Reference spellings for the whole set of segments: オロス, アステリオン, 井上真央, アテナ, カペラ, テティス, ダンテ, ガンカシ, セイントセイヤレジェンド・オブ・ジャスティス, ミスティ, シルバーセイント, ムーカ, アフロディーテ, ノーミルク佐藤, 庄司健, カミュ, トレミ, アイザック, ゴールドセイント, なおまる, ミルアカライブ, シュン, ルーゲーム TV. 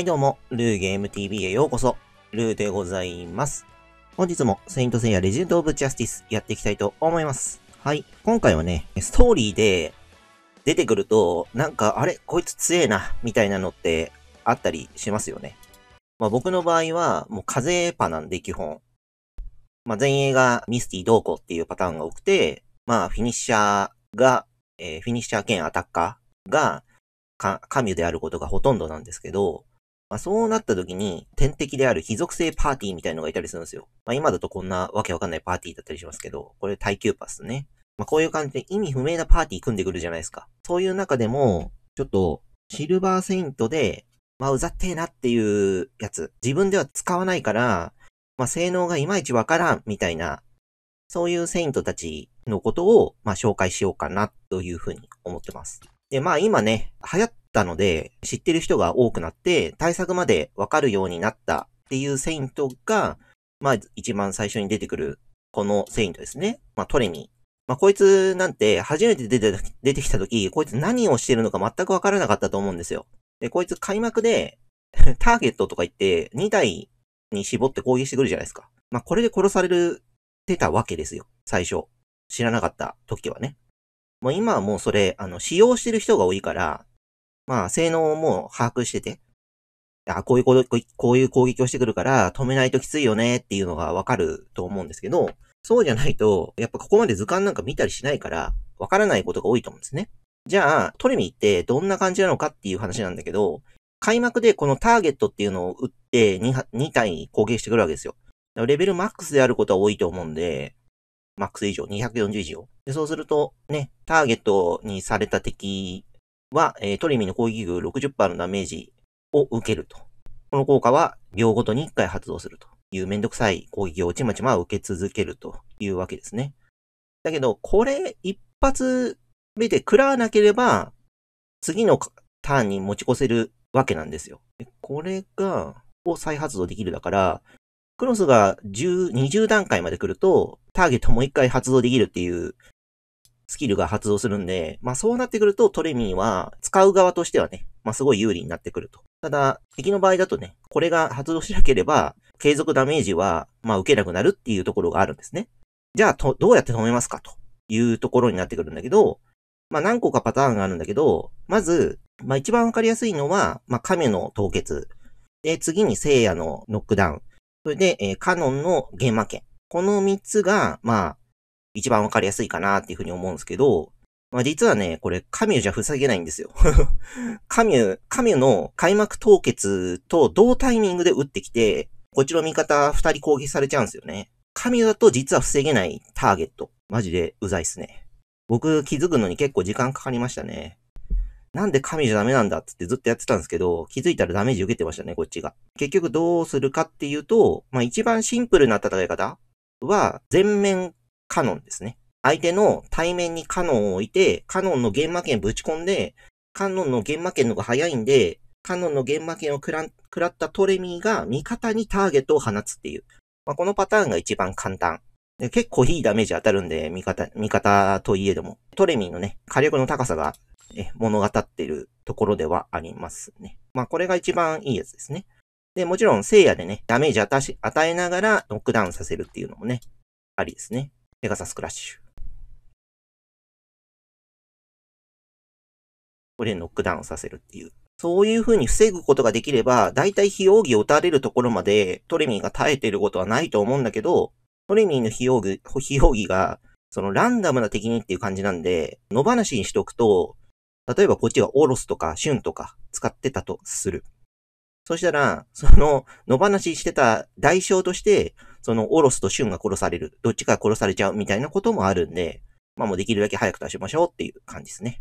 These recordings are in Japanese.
はいどうも、ルーゲーム TV へようこそ、ルーでございます。本日も、セイントセイヤレジェンド・オブ・ジャスティスやっていきたいと思います。はい、今回はね、ストーリーで出てくると、なんか、あれ、こいつ強えな、みたいなのってあったりしますよね。まあ僕の場合は、もう風パなんで基本。まあ前衛がミスティどうこうっていうパターンが多くて、まあフィニッシャー兼アタッカーが、カミュであることがほとんどなんですけど、まあ、そうなった時に天敵である非属性パーティーみたいのがいたりするんですよ。まあ、今だとこんなわけわかんないパーティーだったりしますけど、これ耐久パスね。まあ、こういう感じで意味不明なパーティー組んでくるじゃないですか。そういう中でも、ちょっとシルバーセイントで、まあうざってえなっていうやつ、自分では使わないから、まあ性能がいまいちわからんみたいな、そういうセイントたちのことを、まあ紹介しようかなというふうに思ってます。で、まあ今ね、流行ったので、知ってる人が多くなって、対策までわかるようになったっていうセイントが、まあ一番最初に出てくる、このセイントですね。まあトレミ。まあこいつなんて、初めて出てきた時、こいつ何をしてるのか全くわからなかったと思うんですよ。で、こいつ開幕で、ターゲットとか言って、2体に絞って攻撃してくるじゃないですか。まあこれで殺されてたわけですよ。最初。知らなかった時はね。もう今はもうそれ、使用してる人が多いから、まあ、性能をもう把握してて、こういう攻撃をしてくるから、止めないときついよねっていうのがわかると思うんですけど、そうじゃないと、やっぱここまで図鑑なんか見たりしないから、わからないことが多いと思うんですね。じゃあ、トレミってどんな感じなのかっていう話なんだけど、開幕でこのターゲットっていうのを打って 2体攻撃してくるわけですよ。レベルマックスであることは多いと思うんで、マックス以上、240以上。で、そうすると、ね、ターゲットにされた敵は、トレミの攻撃力 60% のダメージを受けると。この効果は、秒ごとに1回発動するというめんどくさい攻撃をちまちま受け続けるというわけですね。だけど、これ、一発目で食らわなければ、次のターンに持ち越せるわけなんですよ。これを再発動できるだから、クロスが20段階まで来ると、ターゲットもう一回発動できるっていうスキルが発動するんで、まあそうなってくるとトレミーは使う側としてはね、まあすごい有利になってくると。ただ、敵の場合だとね、これが発動しなければ、継続ダメージは、まあ受けなくなるっていうところがあるんですね。じゃあどうやって止めますかというところになってくるんだけど、まあ何個かパターンがあるんだけど、まず、まあ一番わかりやすいのは、まあ亀の凍結。で、次に聖夜のノックダウン。それで、カノンのゲーマ剣。この3つが、まあ、一番わかりやすいかなっていうふうに思うんですけど、まあ実はね、これ、カミュじゃ防げないんですよ。カミュの開幕凍結と同タイミングで打ってきて、こっちの味方2人攻撃されちゃうんですよね。カミュだと実は防げないターゲット。マジでうざいっすね。僕気づくのに結構時間かかりましたね。なんで神じゃダメなんだっつってずっとやってたんですけど、気づいたらダメージ受けてましたね、こっちが。結局どうするかっていうと、まあ一番シンプルな戦い方は、全面カノンですね。相手の対面にカノンを置いて、カノンの幻魔剣ぶち込んで、カノンの幻魔剣の方が早いんで、カノンの幻魔剣を食らったトレミーが味方にターゲットを放つっていう。まあこのパターンが一番簡単。で結構いいダメージ当たるんで、味方といえども。トレミーのね、火力の高さが、物語っているところではありますね。まあこれが一番いいやつですね。で、もちろん聖夜でね、ダメージ与えながらノックダウンさせるっていうのもね、ありですね。ペガサスクラッシュ。これでノックダウンさせるっていう。そういう風に防ぐことができれば、だいたい非奥義を打たれるところまでトレミーが耐えていることはないと思うんだけど、トレミーの非奥義が、そのランダムな敵にっていう感じなんで、野放しにしとくと、例えばこっちがオロスとかシュンとか使ってたとする。そしたら、その野放ししてた代償として、そのオロスとシュンが殺される。どっちか殺されちゃうみたいなこともあるんで、まあもうできるだけ早く出しましょうっていう感じですね。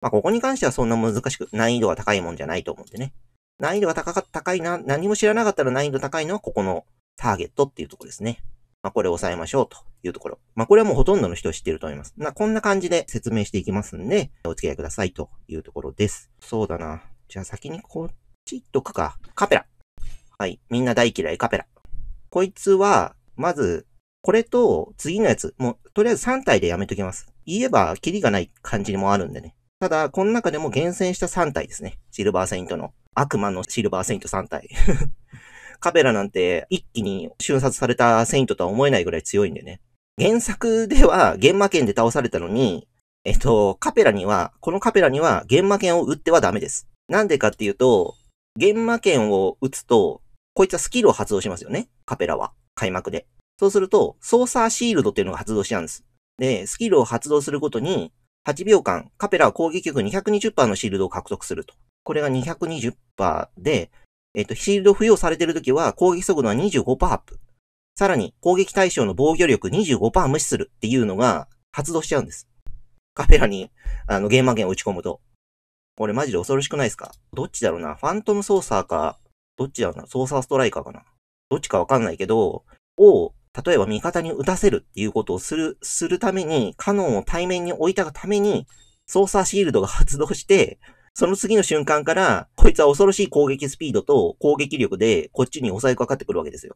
まあここに関してはそんな難しく、難易度が高いもんじゃないと思うんでね。難易度が高いな、何も知らなかったら難易度高いのはここのターゲットっていうところですね。まあこれを抑えましょうというところ。まあこれはもうほとんどの人知ってると思います。こんな感じで説明していきますんで、お付き合いくださいというところです。そうだな。じゃあ先にこっちいっとくか。カペラ。はい。みんな大嫌いカペラ。こいつは、まず、これと次のやつ、もうとりあえず3体でやめときます。言えばキリがない感じにもあるんでね。ただ、この中でも厳選した3体ですね。シルバーセイントの。悪魔のシルバーセイント3体。カペラなんて一気に瞬殺されたセイントとは思えないぐらい強いんでね。原作では幻魔剣で倒されたのに、このカペラには幻魔剣を打ってはダメです。なんでかっていうと、幻魔剣を打つと、こいつはスキルを発動しますよね。カペラは。開幕で。そうすると、ソーサーシールドっていうのが発動しちゃうんです。で、スキルを発動するごとに、8秒間、カペラは攻撃力 220% のシールドを獲得すると。これが 220% で、シールド付与されているときは攻撃速度は 25% アップ。さらに、攻撃対象の防御力 25% 無視するっていうのが発動しちゃうんです。カペラに、ゲームマゲンを打ち込むと。これマジで恐ろしくないですか？どっちだろうな。ファントムソーサーか、どっちだろうな。ソーサーストライカーかな。どっちかわかんないけど、例えば味方に打たせるっていうことをするために、カノンを対面に置いたがために、ソーサーシールドが発動して、その次の瞬間から、こいつは恐ろしい攻撃スピードと攻撃力で、こっちに抑えかかってくるわけですよ。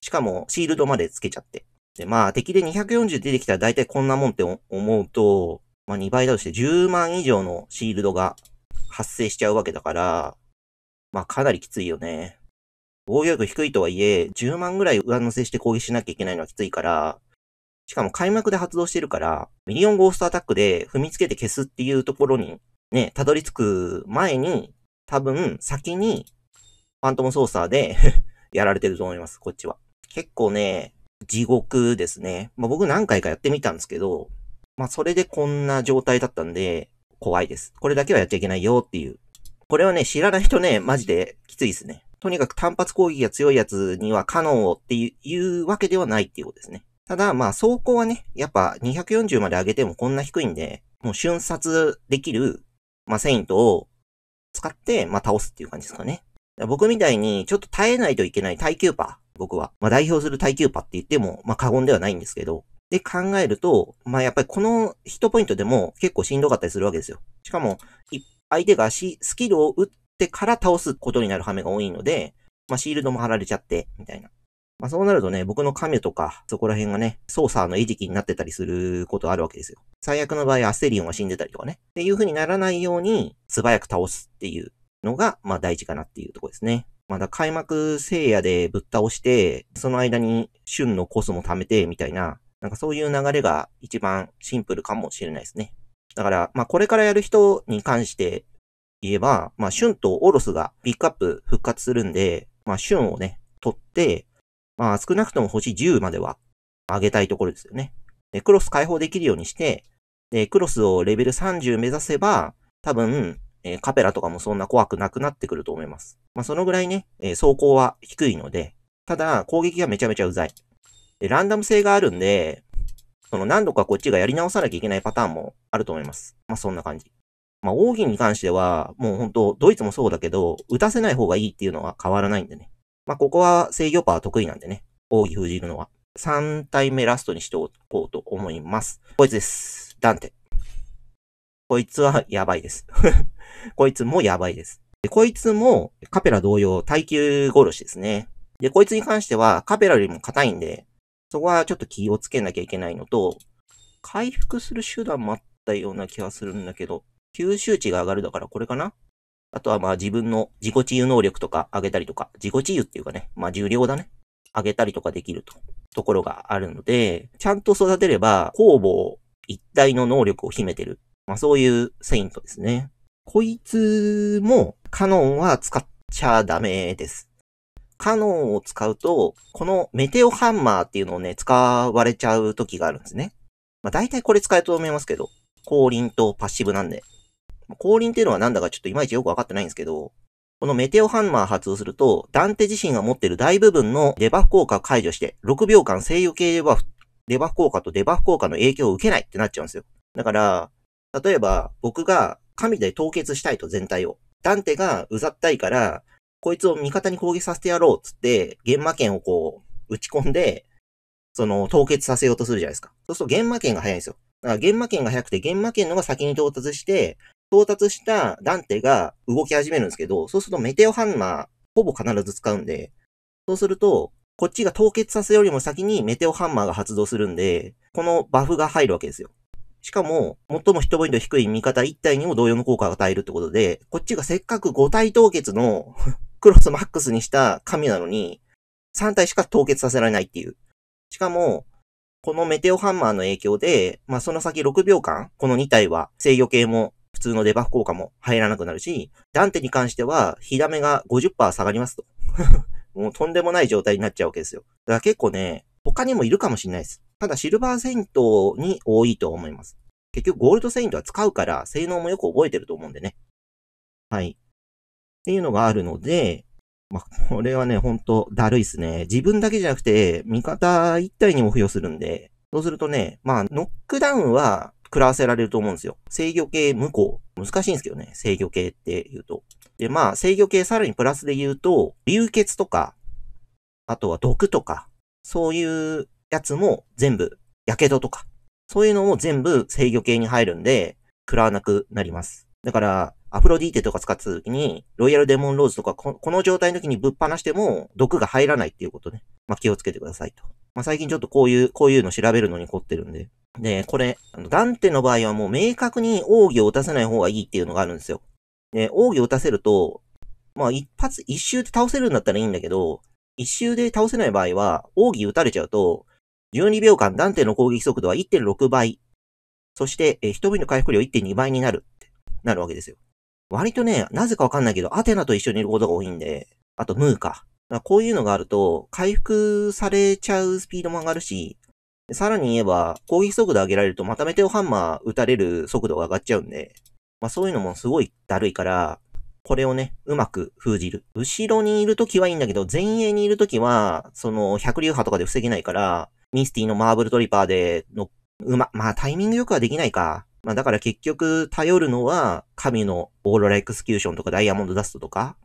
しかも、シールドまでつけちゃって。で、まあ、敵で240出てきたら大体こんなもんって思うと、まあ2倍だとして10万以上のシールドが発生しちゃうわけだから、まあかなりきついよね。防御力低いとはいえ、10万ぐらい上乗せして攻撃しなきゃいけないのはきついから、しかも開幕で発動してるから、ミリオンゴーストアタックで踏みつけて消すっていうところに、ね、たどり着く前に、多分先に、ファントム操作でやられてると思います、こっちは。結構ね、地獄ですね。まあ僕何回かやってみたんですけど、まあそれでこんな状態だったんで、怖いです。これだけはやっちゃいけないよっていう。これはね、知らない人ね、マジできついですね。とにかく単発攻撃が強いやつにはカノンをっていうわけではないっていうことですね。ただ、まあ、走行はね、やっぱ240まで上げてもこんな低いんで、もう瞬殺できる、まあ、セイントを使って、まあ、倒すっていう感じですかね。僕みたいにちょっと耐えないといけない耐久パー。僕は。まあ、代表する耐久パーって言っても、まあ、過言ではないんですけど。で、考えると、まあ、やっぱりこのヒットポイントでも結構しんどかったりするわけですよ。しかも、相手がスキルを打ってから倒すことになる羽目が多いので、まあ、シールドも貼られちゃって、みたいな。まあ、そうなるとね、僕のカミュとか、そこら辺がね、ソーサーの餌食になってたりすることあるわけですよ。最悪の場合、アステリオンが死んでたりとかね。っていう風にならないように、素早く倒すっていうのが、まあ、大事かなっていうところですね。まだ開幕聖夜でぶっ倒して、その間に旬のコスも貯めて、みたいな、なんかそういう流れが一番シンプルかもしれないですね。だから、まあ、これからやる人に関して言えば、まあ、シュンとオロスがピックアップ復活するんで、まあ、シュンをね、取って、まあ、少なくとも星10までは上げたいところですよね。で、クロス解放できるようにして、で、クロスをレベル30目指せば、多分、カペラとかもそんな怖くなくなってくると思います。まあ、そのぐらいね、走行は低いので、ただ、攻撃がめちゃめちゃうざい。で、ランダム性があるんで、その何度かこっちがやり直さなきゃいけないパターンもあると思います。まあそんな感じ。まあ奥義に関しては、もう本当ドイツもそうだけど、打たせない方がいいっていうのは変わらないんでね。まあここは制御パー得意なんでね。奥義封じるのは。3体目ラストにしておこうと思います。こいつです。ダンテ。こいつはやばいです。こいつもやばいです。で、こいつもカペラ同様耐久殺しですね。で、こいつに関してはカペラよりも硬いんで、そこはちょっと気をつけなきゃいけないのと、回復する手段もあったような気がするんだけど、吸収値が上がるだからこれかな？あとはまあ自分の自己治癒能力とか上げたりとか、自己治癒っていうかね、まあ重量だね。上げたりとかできるところがあるので、ちゃんと育てれば攻防一体の能力を秘めてる。まあそういうセイントですね。こいつもカノンは使っちゃダメです。カノンを使うと、このメテオハンマーっていうのをね、使われちゃう時があるんですね。まあ大体これ使えると思いますけど、降臨とパッシブなんで。降臨っていうのはなんだかちょっといまいちよくわかってないんですけど、このメテオハンマー発動すると、ダンテ自身が持ってる大部分のデバフ効果を解除して、6秒間制御系デバフ効果とデバフ効果の影響を受けないってなっちゃうんですよ。だから、例えば僕が神で凍結したいと全体を。ダンテがうざったいから、こいつを味方に攻撃させてやろうっつって、幻魔剣をこう、打ち込んで、その、凍結させようとするじゃないですか。そうすると幻魔剣が早いんですよ。だから幻魔剣が早くて、幻魔剣のが先に到達して、到達したダンテが動き始めるんですけど、そうするとメテオハンマー、ほぼ必ず使うんで、そうすると、こっちが凍結させよりも先にメテオハンマーが発動するんで、このバフが入るわけですよ。しかも、最もヒットポイント低い味方1体にも同様の効果を与えるってことで、こっちがせっかく5体凍結のクロスマックスにした神なのに、3体しか凍結させられないっていう。しかも、このメテオハンマーの影響で、まあ、その先6秒間、この2体は制御系も普通のデバフ効果も入らなくなるし、ダンテに関しては、火ダメが 50% 下がりますと。もうとんでもない状態になっちゃうわけですよ。だから結構ね、他にもいるかもしれないです。ただシルバーセイントに多いと思います。結局ゴールドセイントは使うから性能もよく覚えてると思うんでね。はい。っていうのがあるので、まあ、これはね、ほんとだるいっすね。自分だけじゃなくて味方一体にも付与するんで、そうするとね、まあノックダウンは食らわせられると思うんですよ。制御系無効。難しいんですけどね、制御系って言うと。で、まあ制御系さらにプラスで言うと、流血とか、あとは毒とか、そういうやつも全部、火傷とか、そういうのも全部制御系に入るんで、食らわなくなります。だから、アフロディーテとか使った時に、ロイヤルデモンローズとか、この状態の時にぶっ放しても、毒が入らないっていうことね。まあ、気をつけてくださいと。まあ、最近ちょっとこういうの調べるのに凝ってるんで。で、これ、ダンテの場合はもう明確に奥義を打たせない方がいいっていうのがあるんですよ。で、奥義を打たせると、まあ、一周で倒せるんだったらいいんだけど、一周で倒せない場合は、奥義打たれちゃうと、12秒間ダンテの攻撃速度は 1.6 倍。そして、ヒットポイント回復量 1.2 倍になるってなるわけですよ。割とね、なぜかわかんないけど、アテナと一緒にいることが多いんで、あとムーカ。こういうのがあると、回復されちゃうスピードも上がるし、さらに言えば、攻撃速度上げられるとまたメテオハンマー打たれる速度が上がっちゃうんで、まあそういうのもすごいだるいから、これをね、うまく封じる。後ろにいるときはいいんだけど、前衛にいるときは、その、百竜波とかで防げないから、ミスティのマーブルトリパーでの、まあタイミングよくはできないか。まあだから結局頼るのは神のオーロラエクスキューションとかダイヤモンドダストとか、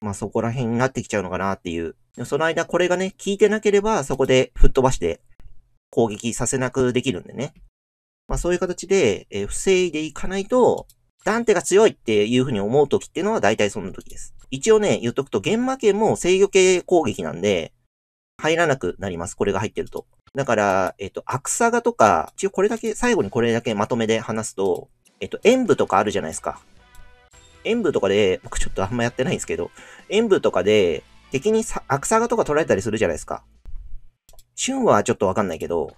まあそこら辺になってきちゃうのかなっていう。その間これがね、効いてなければそこで吹っ飛ばして攻撃させなくできるんでね。まあそういう形で防いでいかないと、ダンテが強いっていう風に思う時っていうのは大体そんな時です。一応ね、言っとくと幻魔系も制御系攻撃なんで、入らなくなります。これが入ってると。だから、アクサガとか、一応これだけ、最後にこれだけまとめで話すと、演舞とかあるじゃないですか。演舞とかで、僕ちょっとあんまやってないんですけど、演舞とかで、敵にアクサガとか取られたりするじゃないですか。旬はちょっとわかんないけど、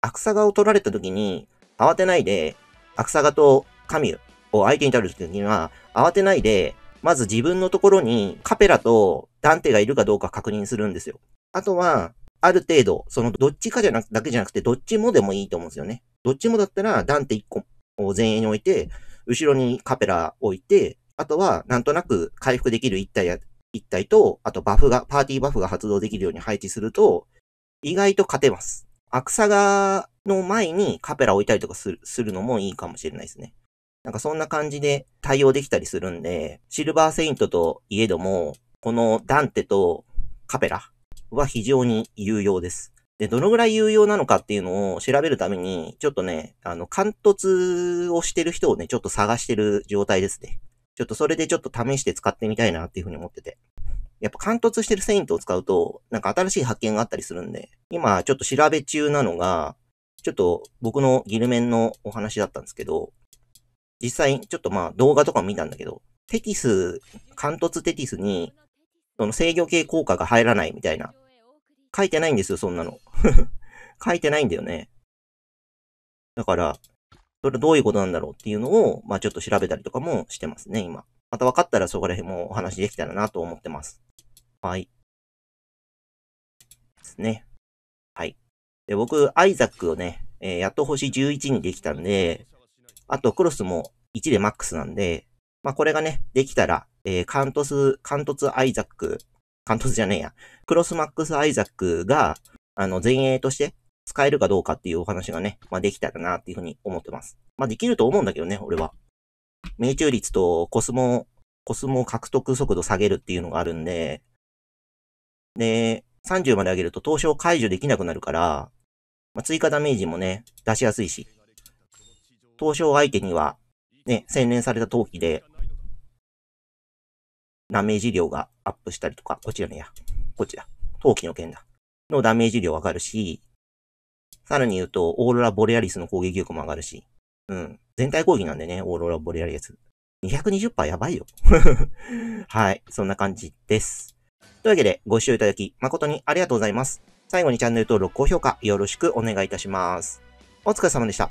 アクサガを取られた時に、慌てないで、アクサガと神を相手に取る時には、慌てないで、まず自分のところにカペラとダンテがいるかどうか確認するんですよ。あとは、ある程度、そのどっちかだけじゃなくて、どっちもでもいいと思うんですよね。どっちもだったら、ダンテ1個を前衛に置いて、後ろにカペラ置いて、あとは、なんとなく回復できる1体と、あとパーティーバフが発動できるように配置すると、意外と勝てます。アクサガの前にカペラ置いたりとかするのもいいかもしれないですね。なんかそんな感じで対応できたりするんで、シルバーセイントといえども、このダンテとカペラ、は非常に有用です。で、どのぐらい有用なのかっていうのを調べるために、ちょっとね、関突をしてる人をね、ちょっと探してる状態ですね。ちょっとそれでちょっと試して使ってみたいなっていうふうに思ってて。やっぱ関突してるセイントを使うと、なんか新しい発見があったりするんで、今ちょっと調べ中なのが、ちょっと僕のギルメンのお話だったんですけど、実際ちょっとまあ動画とかも見たんだけど、関突テティスに、その制御系効果が入らないみたいな。書いてないんですよ、そんなの。書いてないんだよね。だから、それどういうことなんだろうっていうのを、まあちょっと調べたりとかもしてますね、今。また分かったらそこら辺もお話できたらなと思ってます。はい。ですね。はい。で、僕、アイザックをね、やっと星11にできたんで、あとクロスも1でマックスなんで、まあこれがね、できたら、関突アイザック、関東じゃねえや。クロスマックスアイザックが、前衛として使えるかどうかっていうお話がね、まあ、できたらなっていうふうに思ってます。まあ、できると思うんだけどね、俺は。命中率とコスモ獲得速度下げるっていうのがあるんで、で、30まで上げると凍傷解除できなくなるから、まあ、追加ダメージもね、出しやすいし、凍傷相手には、ね、洗練された陶器で、ダメージ量がアップしたりとか、こっちだねや。こっちだ。陶器の剣だ。のダメージ量上がるし、さらに言うと、オーロラボレアリスの攻撃力も上がるし、うん。全体攻撃なんでね、オーロラボレアリアス。220% やばいよ。はい。そんな感じです。というわけで、ご視聴いただき、誠にありがとうございます。最後にチャンネル登録、高評価、よろしくお願いいたします。お疲れ様でした。